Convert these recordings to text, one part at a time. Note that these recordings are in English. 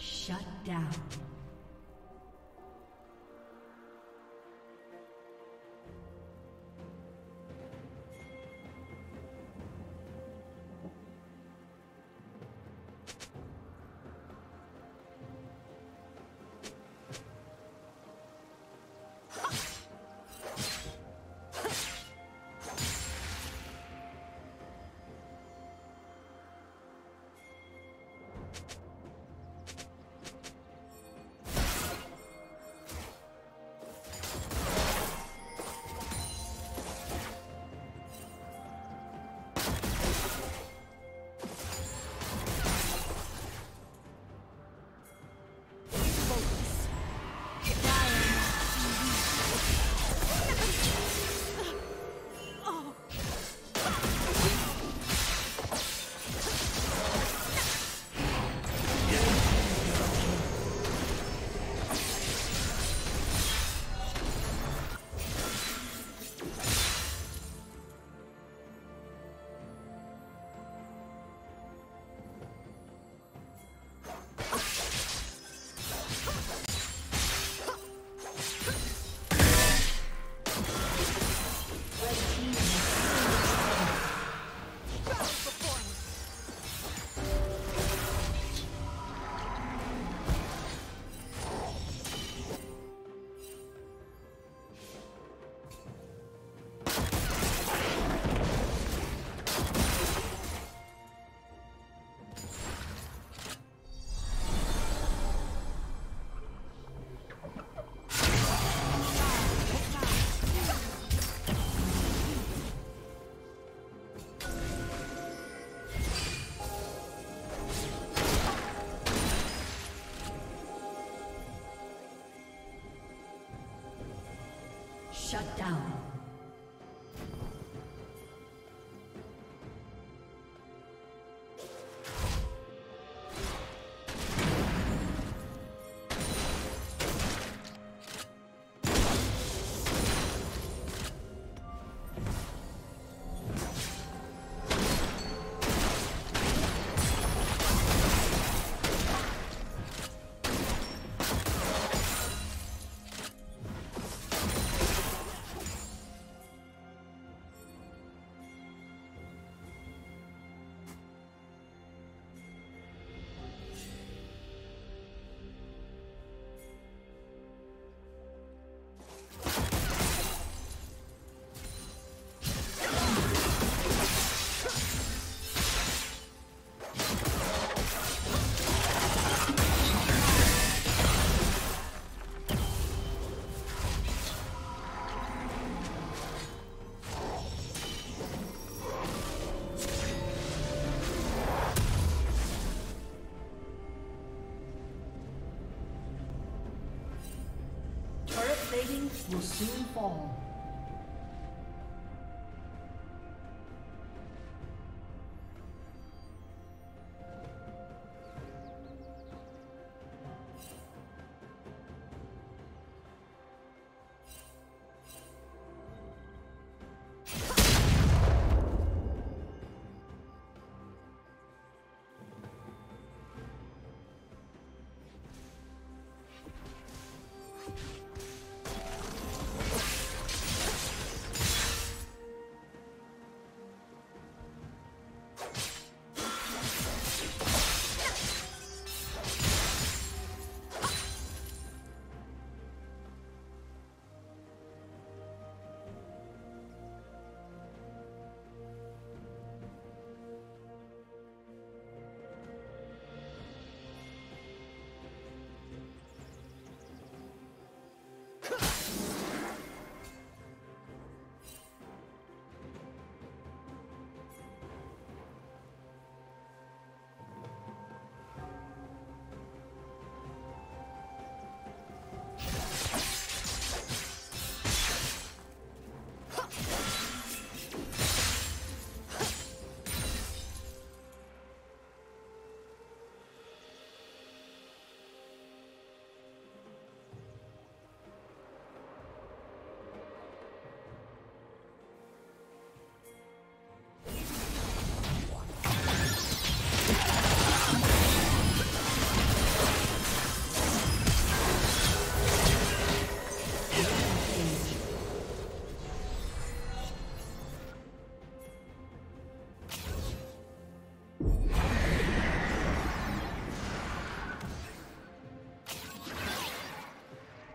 Shut down. will soon fall.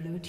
Blue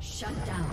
Shut down.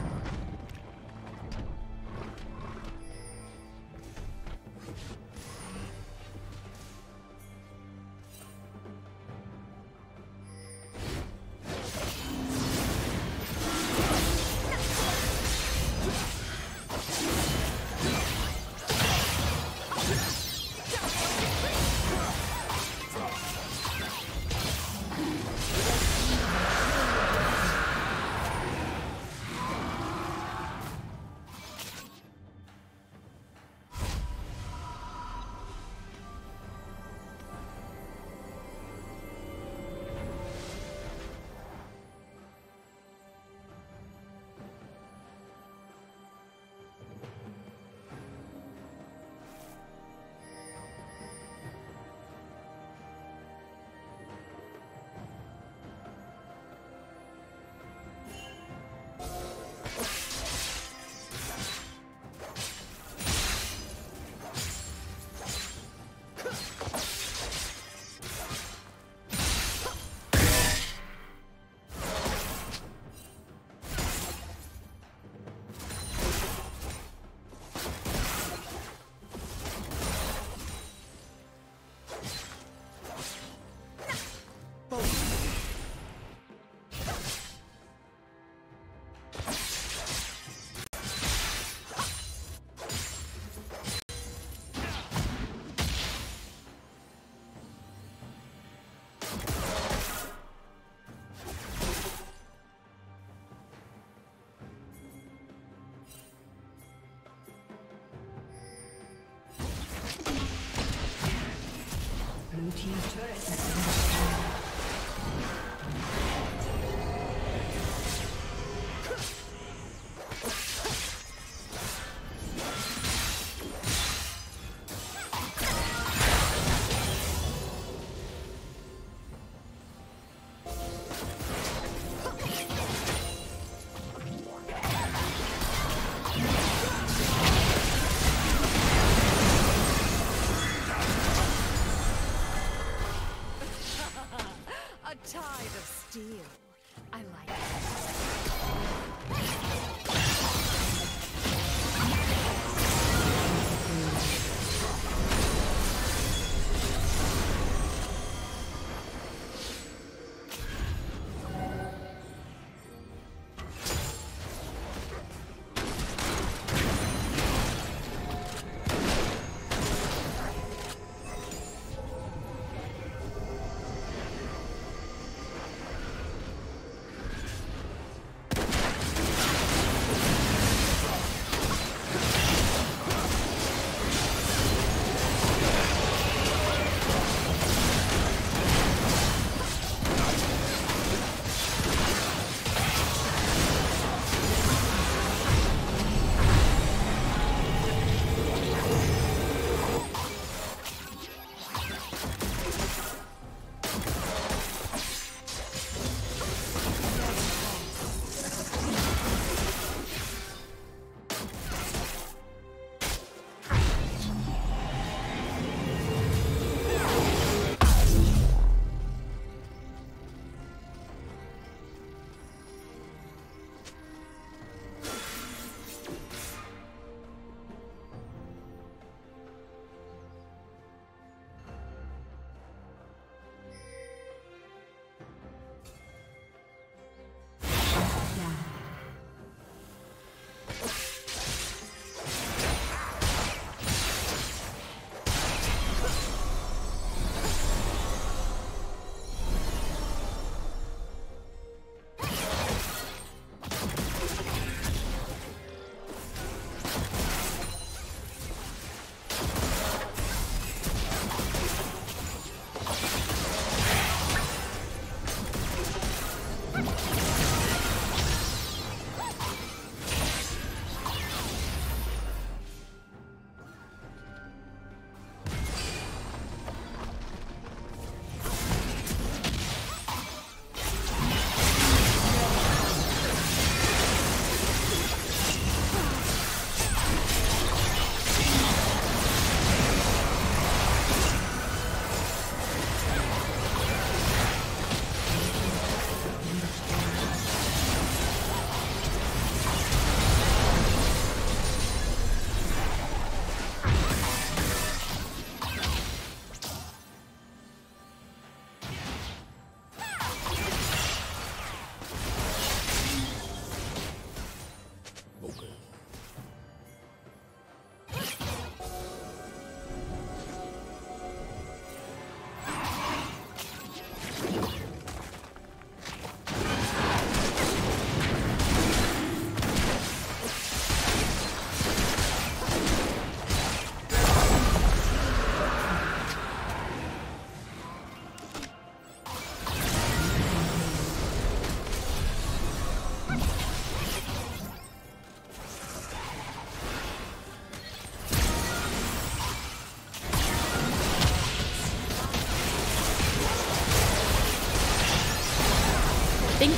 Blue team's turret has been Thank